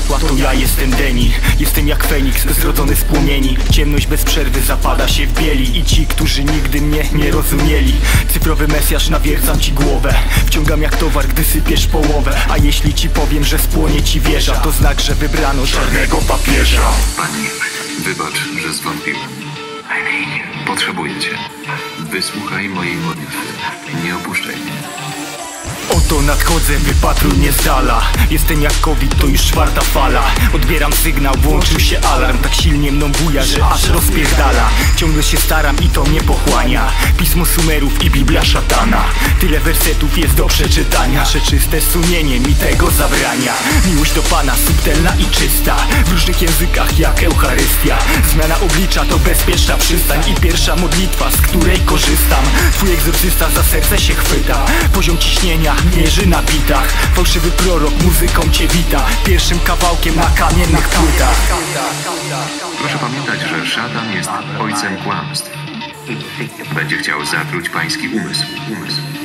światła, to ja jestem Deni. Jestem jak Feniks, zrodzony z płomieni. Ciemność bez przerwy zapada się w bieli. I ci, którzy nigdy mnie nie rozumieli, cyfrowy mesjasz, nawiercam ci głowę. Wciągam jak towar, gdy sypiesz połowę. A jeśli ci powiem, że spłonie ci wieża, to znak, że wybrano czarnego papieża. Pani, wybacz, że zwątpiłem. Potrzebuję cię. Wysłuchaj mojej modlitwy. Nie opuszczaj mnie. Oto nadchodzę, wypatruj mnie z dala. Jestem jak COVID, to już czwarta fala. Odbieram sygnał, włączył się alarm. Tak silnie mną buja, że aż rozpierdala. Ciągle się staram i to mnie pochłania. Pismo Sumerów i Biblia szatana. Tyle wersetów jest do przeczytania, że czyste sumienie mi tego zabrania. Miłość do Pana, subtelna i czysta, w różnych językach jak Eucharystia. Zmiana oblicza to bezpieczna przystań i pierwsza modlitwa, z której korzystam. Twój egzorcysta za serce się chwyta, poziom ciśnienia mierzy na bitach. Fałszywy prorok muzyką cię wita, pierwszym kawałkiem na kamiennych płytach. Proszę pamiętać, że szatan jest ojcem kłamstw. Będzie chciał zatruć pański umysł.